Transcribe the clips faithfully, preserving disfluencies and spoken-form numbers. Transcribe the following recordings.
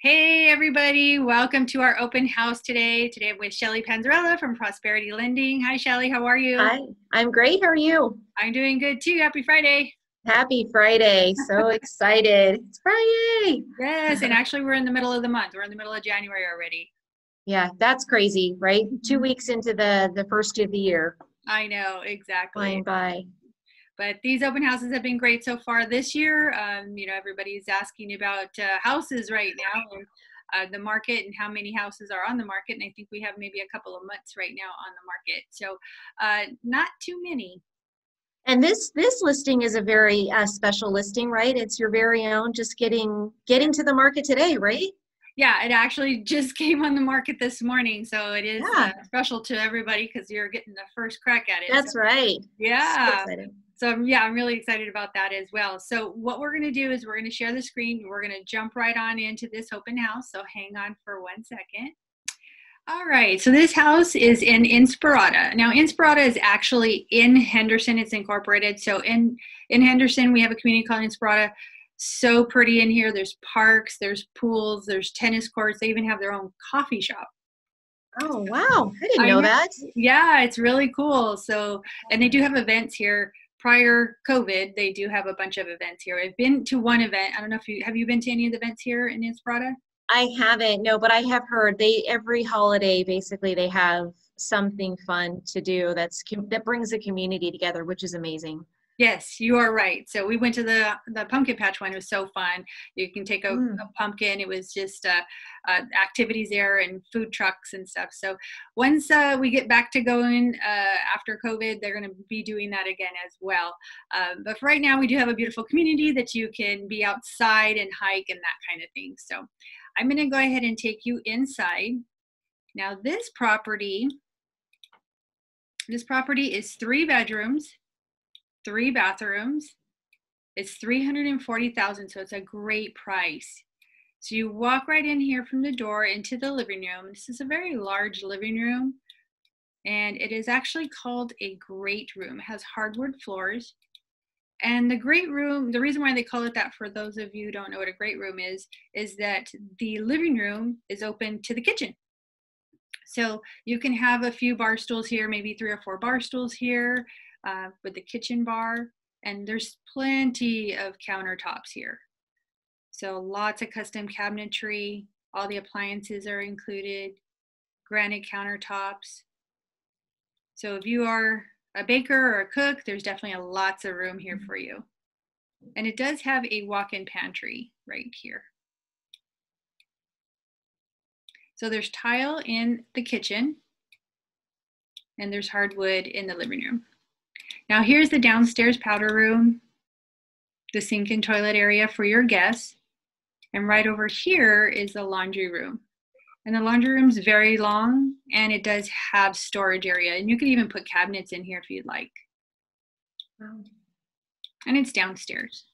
Hey everybody, welcome to our open house today. Today I'm with Shelly Panzerella from Prosperity Lending. Hi Shelly, how are you? Hi, I'm great, how are you? I'm doing good too, happy Friday. Happy Friday, so excited. It's Friday! Yes, and actually we're in the middle of the month. We're in the middle of January already. Yeah, that's crazy, right? Two weeks into the, the first of the year. I know, exactly. Flying by. But these open houses have been great so far this year. Um, you know, everybody's asking about uh, houses right now, and, uh, the market and how many houses are on the market. And I think we have maybe a couple of months right now on the market. So uh, not too many. And this this listing is a very uh, special listing, right? It's your very own, just getting, getting to the market today, right? Yeah, it actually just came on the market this morning, so it is yeah. uh, special to everybody because you're getting the first crack at it. That's so, right. Yeah. So So yeah, I'm really excited about that as well. So what we're gonna do is we're gonna share the screen. We're gonna jump right on into this open house. So hang on for one second. All right, so this house is in Inspirada. Now Inspirada is actually in Henderson, it's incorporated. So in, in Henderson, we have a community called Inspirada. So pretty in here. There's parks, there's pools, there's tennis courts. They even have their own coffee shop. Oh, wow, I didn't know that. Yeah, it's really cool. So, and they do have events here. Prior COVID, they do have a bunch of events here. I've been to one event. I don't know if you, have you been to any of the events here in Inspirada? I haven't, no, but I have heard they, every holiday, basically they have something fun to do that's, that brings the community together, which is amazing. Yes, you are right. So we went to the, the pumpkin patch one. It was so fun. You can take a, mm. a pumpkin. It was just uh, uh, activities there and food trucks and stuff. So once uh, we get back to going uh, after COVID, they're going to be doing that again as well. Um, but for right now, we do have a beautiful community that you can be outside and hike and that kind of thing. So I'm going to go ahead and take you inside. Now this property, this property is three bedrooms. Three bathrooms. It's three hundred forty thousand dollars, so it's a great price. So you walk right in here from the door into the living room. This is a very large living room, and it is actually called a great room. It has hardwood floors. And the great room, the reason why they call it that, for those of you who don't know what a great room is, is that the living room is open to the kitchen. So you can have a few bar stools here, maybe three or four bar stools here. Uh, with the kitchen bar, and there's plenty of countertops here. So lots of custom cabinetry, all the appliances are included, granite countertops. So if you are a baker or a cook, there's definitely a lots of room here for you. And it does have a walk-in pantry right here. So there's tile in the kitchen, and there's hardwood in the living room. Now here's the downstairs powder room, the sink and toilet area for your guests. And right over here is the laundry room. And the laundry room is very long, and it does have storage area. And you can even put cabinets in here if you'd like. Wow. And it's downstairs.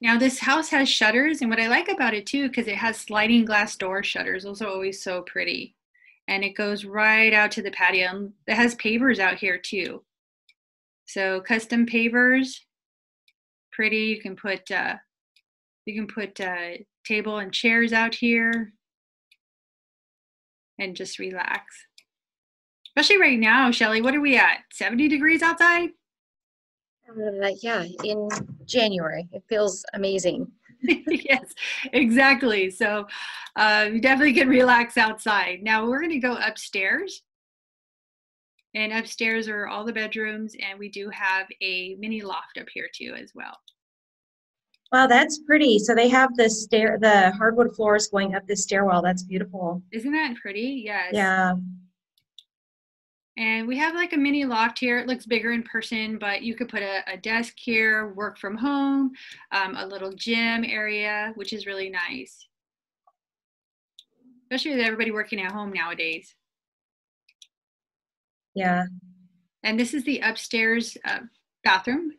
Now this house has shutters, and what I like about it too, because it has sliding glass door shutters. Those are always so pretty. And it goes right out to the patio. It has pavers out here too. So custom pavers, pretty. You can put uh, you can put uh, table and chairs out here and just relax. Especially right now, Shelly, what are we at? seventy degrees outside? Uh, yeah, in January. It feels amazing. Yes, exactly. So uh, you definitely can relax outside. Now we're going to go upstairs, and upstairs are all the bedrooms, and we do have a mini loft up here too as well. Wow, that's pretty. So they have the stair, the hardwood floors going up the stairwell. That's beautiful. Isn't that pretty? Yes. Yeah. And we have like a mini loft here. It looks bigger in person, but you could put a, a desk here, work from home, um, a little gym area, which is really nice. Especially with everybody working at home nowadays. Yeah. And this is the upstairs uh, bathroom.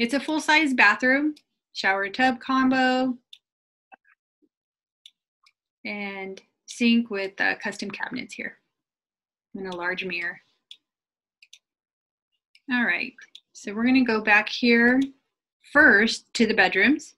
It's a full-size bathroom, shower tub combo, and sink with uh, custom cabinets here. And a large mirror. All right, So we're going to go back here first to the bedrooms.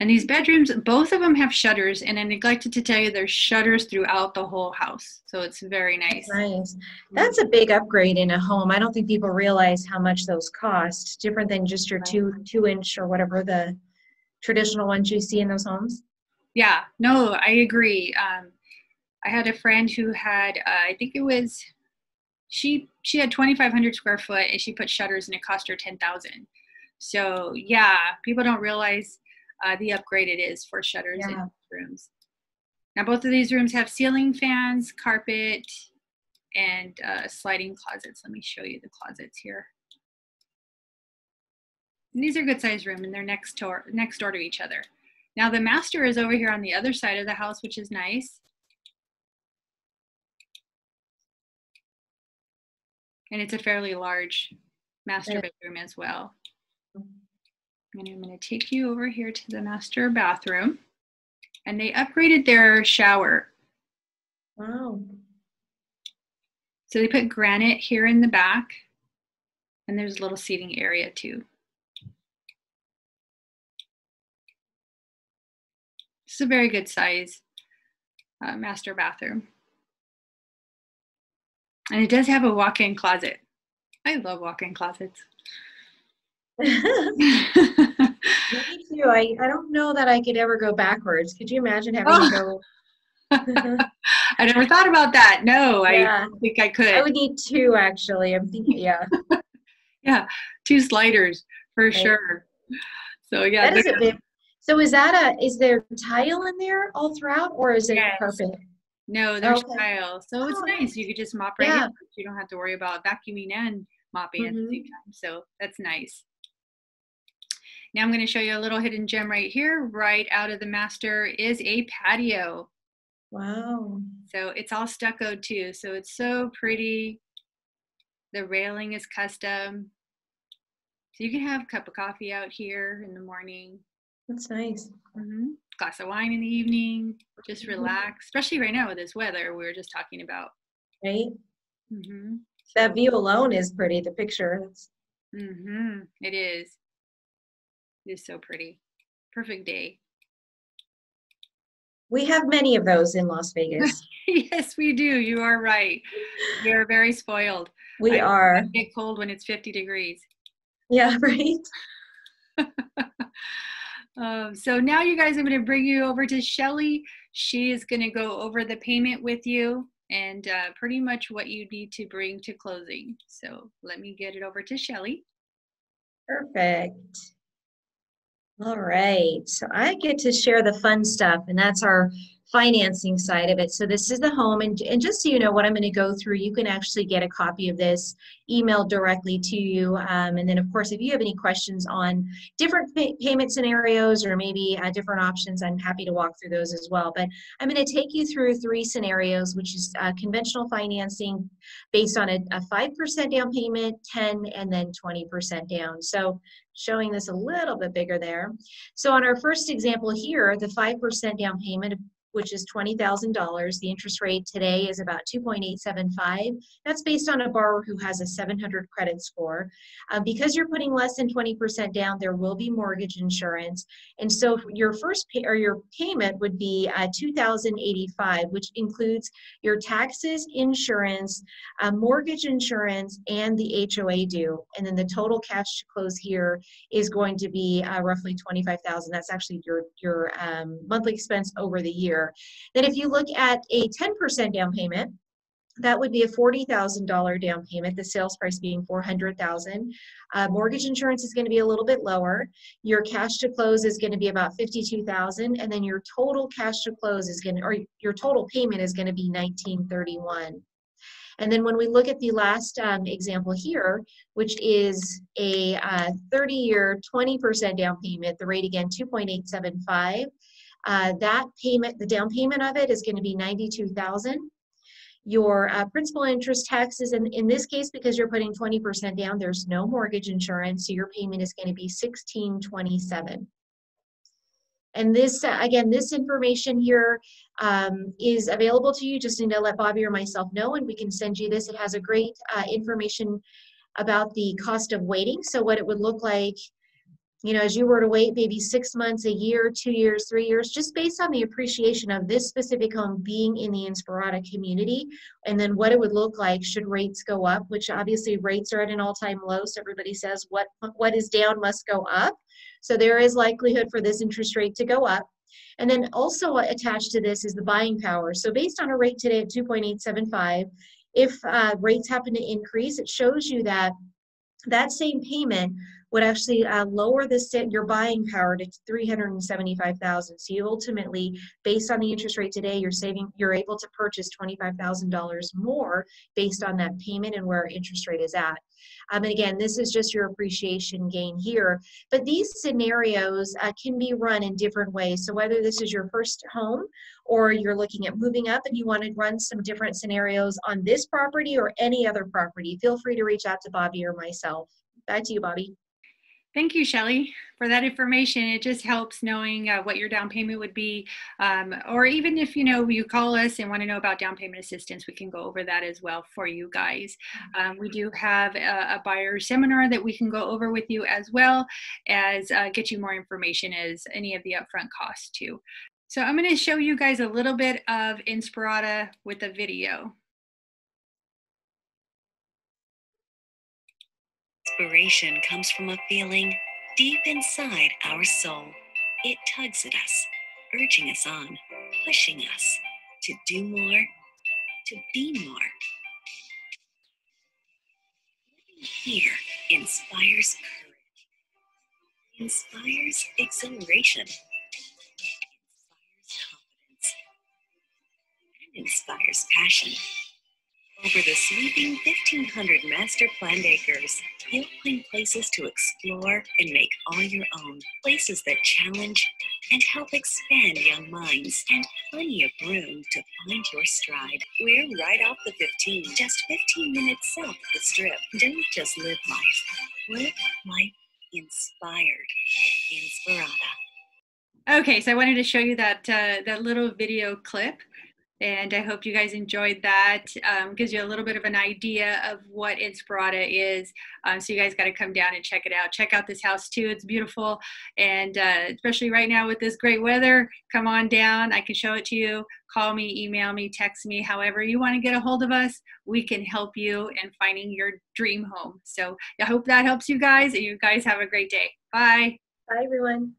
And these bedrooms, both of them have shutters, and I neglected to tell you there's shutters throughout the whole house. So it's very nice. Nice. That's a big upgrade in a home. I don't think people realize how much those cost, different than just your two, two inch or whatever the traditional ones you see in those homes. Yeah, no, I agree. Um, I had a friend who had, uh, I think it was, she, she had twenty-five hundred square foot and she put shutters and it cost her ten thousand. So yeah, people don't realize Uh, the upgrade it is for shutters yeah. in rooms. Now both of these rooms have ceiling fans, carpet, and uh, sliding closets. Let me show you the closets here. And these are good sized rooms and they're next door, next door to each other. Now the master is over here on the other side of the house, which is nice. And it's a fairly large master bedroom as well. And I'm going to take you over here to the master bathroom. And they upgraded their shower. Wow. So they put granite here in the back. And there's a little seating area too. This is a very good size uh, master bathroom. And it does have a walk-in closet. I love walk-in closets. Me too. I, I don't know that I could ever go backwards. Could you imagine having oh. to go? I never thought about that. No, yeah. I don't think I could. I would need two actually. I'm thinking, yeah. yeah, two sliders for okay. sure. So yeah. That is a big, so is that a, is there tile in there all throughout or is it yes. carpet? No, there's okay. tile. So oh. it's nice. You could just mop right yeah. in. You don't have to worry about vacuuming and mopping mm-hmm. at the same time. So that's nice. Now I'm going to show you a little hidden gem right here. Right out of the master is a patio. Wow. So it's all stuccoed too. So it's so pretty. The railing is custom. So you can have a cup of coffee out here in the morning. That's nice. Mm-hmm. Glass of wine in the evening. Just relax. Especially right now with this weather we were just talking about. Right. Mm-hmm. That view alone is pretty. The picture. Mm-hmm. It is. It is so pretty. Perfect day. We have many of those in Las Vegas. Yes, we do. You are right. We are very spoiled. We I, are. I get cold when it's fifty degrees. Yeah, right? um, so now you guys, I'm going to bring you over to Shelly. She is going to go over the payment with you and uh, pretty much what you need to bring to closing. So let me get it over to Shelly. Perfect. All right, so I get to share the fun stuff, and that's our financing side of it. So this is the home, and, and just so you know what I'm going to go through, you can actually get a copy of this emailed directly to you. Um, and then, of course, if you have any questions on different pay payment scenarios or maybe uh, different options, I'm happy to walk through those as well. But I'm going to take you through three scenarios, which is uh, conventional financing based on a, a five percent down payment, ten, and then twenty percent down. So showing this a little bit bigger there. So on our first example here, the five percent down payment, which is twenty thousand dollars. The interest rate today is about two point eight seven five. That's based on a borrower who has a seven hundred credit score. Uh, because you're putting less than twenty percent down, there will be mortgage insurance. And so your first pay or your payment would be uh, two thousand eighty-five, which includes your taxes, insurance, uh, mortgage insurance, and the H O A due. And then the total cash to close here is going to be uh, roughly twenty-five thousand dollars. That's actually your, your um, monthly expense over the year. Then if you look at a ten percent down payment, that would be a forty thousand dollar down payment, the sales price being four hundred thousand dollars. Uh, mortgage insurance is going to be a little bit lower. Your cash to close is going to be about fifty-two thousand dollars, and then your total cash to close is going to, or your total payment is going to be nineteen thirty-one. And then when we look at the last um, example here, which is a uh, thirty year twenty percent down payment, the rate again two point eight seven five. Uh, that payment, the down payment of it is going to be ninety-two thousand dollars. Your uh, principal, interest, taxes, and in this case, because you're putting twenty percent down, there's no mortgage insurance, so your payment is going to be sixteen twenty-seven. And this, uh, again, this information here um, is available to you. Just need to let Bobby or myself know, and we can send you this. It has a great uh, information about the cost of waiting. So what it would look like, you know, as you were to wait maybe six months, a year, two years, three years, just based on the appreciation of this specific home being in the Inspirada community, and then what it would look like should rates go up, which obviously rates are at an all-time low. So everybody says what, what is down must go up. So there is likelihood for this interest rate to go up. And then also attached to this is the buying power. So based on a rate today at two point eight seven five, if uh, rates happen to increase, it shows you that that same payment would actually uh, lower the, your buying power to three hundred seventy-five thousand dollars. So you ultimately, based on the interest rate today, you're saving, you're able to purchase twenty-five thousand dollars more based on that payment and where interest rate is at. Um, and again, this is just your appreciation gain here. But these scenarios uh, can be run in different ways. So whether this is your first home or you're looking at moving up and you want to run some different scenarios on this property or any other property, feel free to reach out to Bobby or myself. Back to you, Bobby. Thank you, Shelly, for that information. It just helps knowing uh, what your down payment would be. Um, or even if, you know, you call us and want to know about down payment assistance, we can go over that as well for you guys. Um, we do have a, a buyer seminar that we can go over with you, as well as uh, get you more information as any of the upfront costs too. So I'm going to show you guys a little bit of Inspirada with a video. Inspiration comes from a feeling deep inside our soul. It tugs at us, urging us on, pushing us to do more, to be more. Living here inspires courage, inspires exhilaration, inspires confidence, and inspires passion. Over the sweeping fifteen hundred master planned acres, you'll find places to explore and make all your own. Places that challenge and help expand young minds, and plenty of room to find your stride. We're right off the fifteen, just fifteen minutes south of the Strip. Don't just live life, live life inspired. Inspirada. Okay, so I wanted to show you that, uh, that little video clip. And I hope you guys enjoyed that. Um, gives you a little bit of an idea of what Inspirada is. Um, so you guys got to come down and check it out. Check out this house too. It's beautiful. And uh, especially right now with this great weather, come on down. I can show it to you. Call me, email me, text me, however you want to get a hold of us. We can help you in finding your dream home. So I hope that helps you guys. And you guys have a great day. Bye. Bye, everyone.